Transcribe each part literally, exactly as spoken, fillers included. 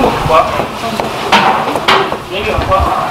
뭐 갖고 와? 얘기 갖고 와.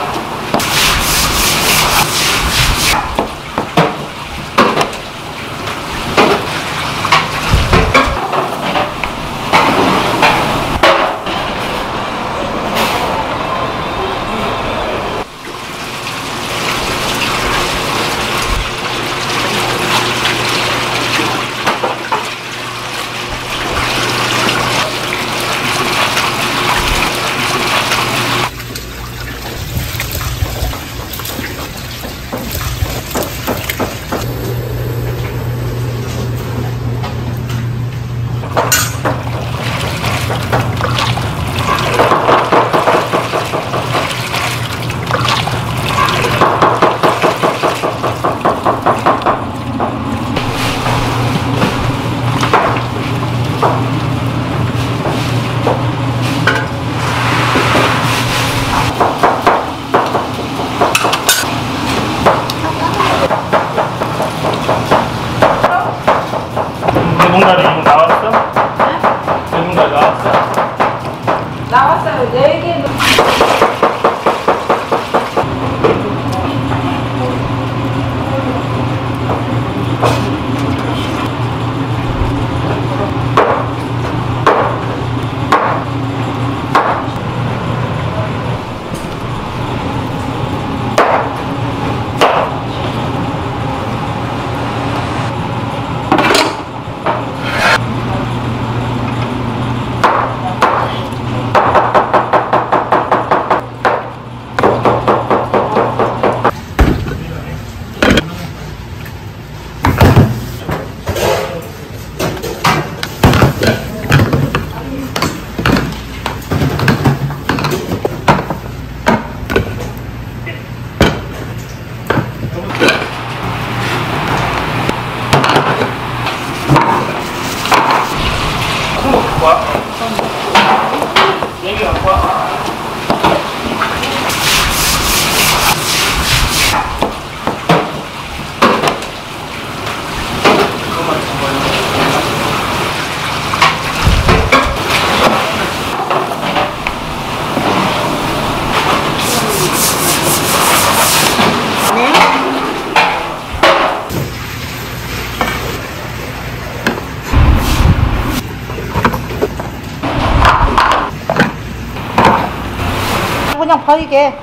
그냥 버리게.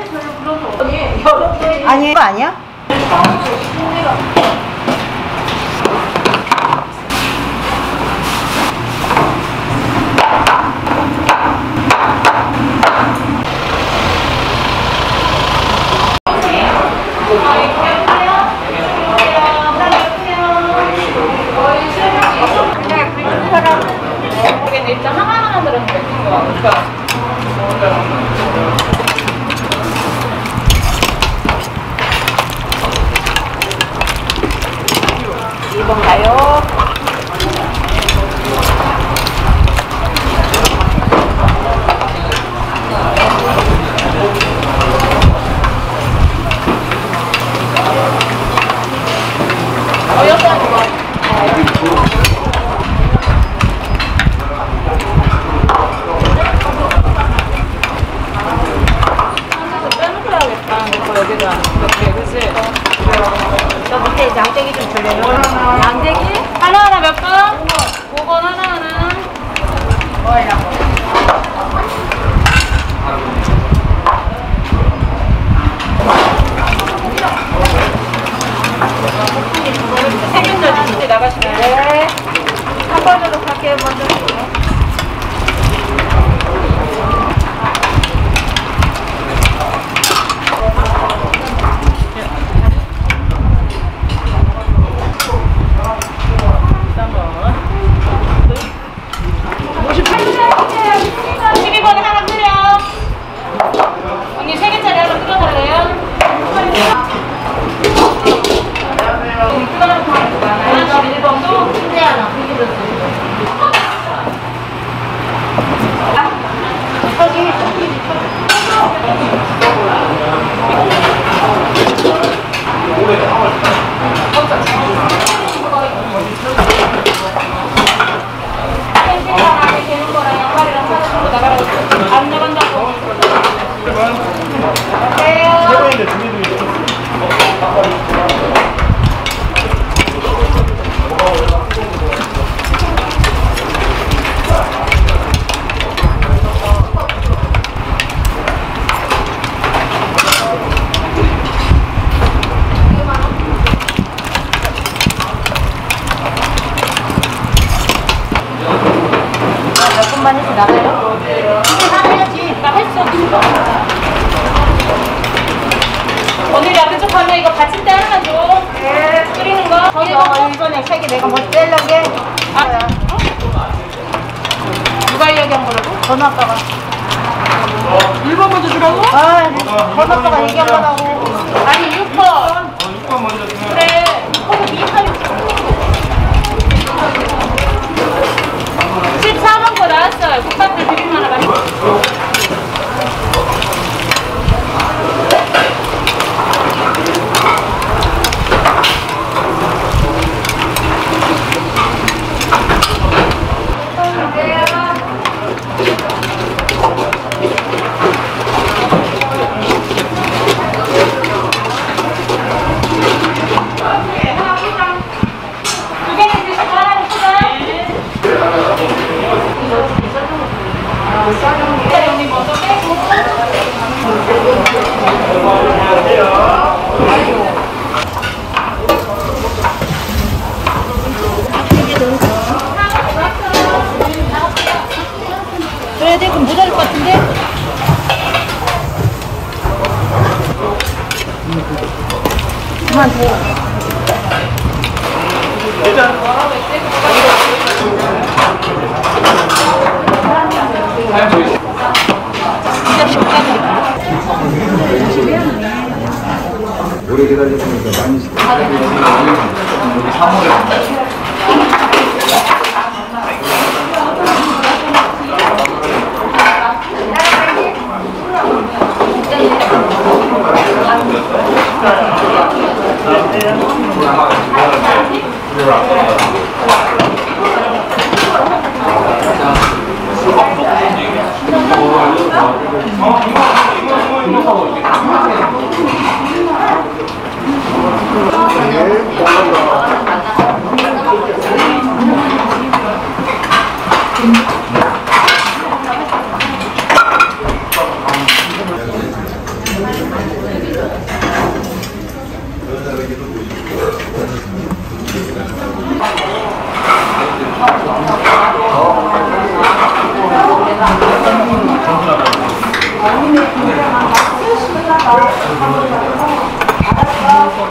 아니, 이거 아니야? 이거 해야지. 나 했어. 오늘 앞에 쪽 하면 이거 받침대 하나 줘. 네. 끓이는 거. 어, 이번에 색이 내가 먼저 떼려고 해. 아, 어? 누가 이야기한 거라고? 전화 아빠가. 일 번 먼저 주라고? 아, 전화 아빠가 얘기한 거라고. 아니, 육 번. 어, 육 번 먼저 주면. 그래. 육 번은 이 칸이 십사 번 거 나왔어요. 국밥들 드리면 하나 맛있어. 오래 기다리시니까 많이 시켜주세요. 아,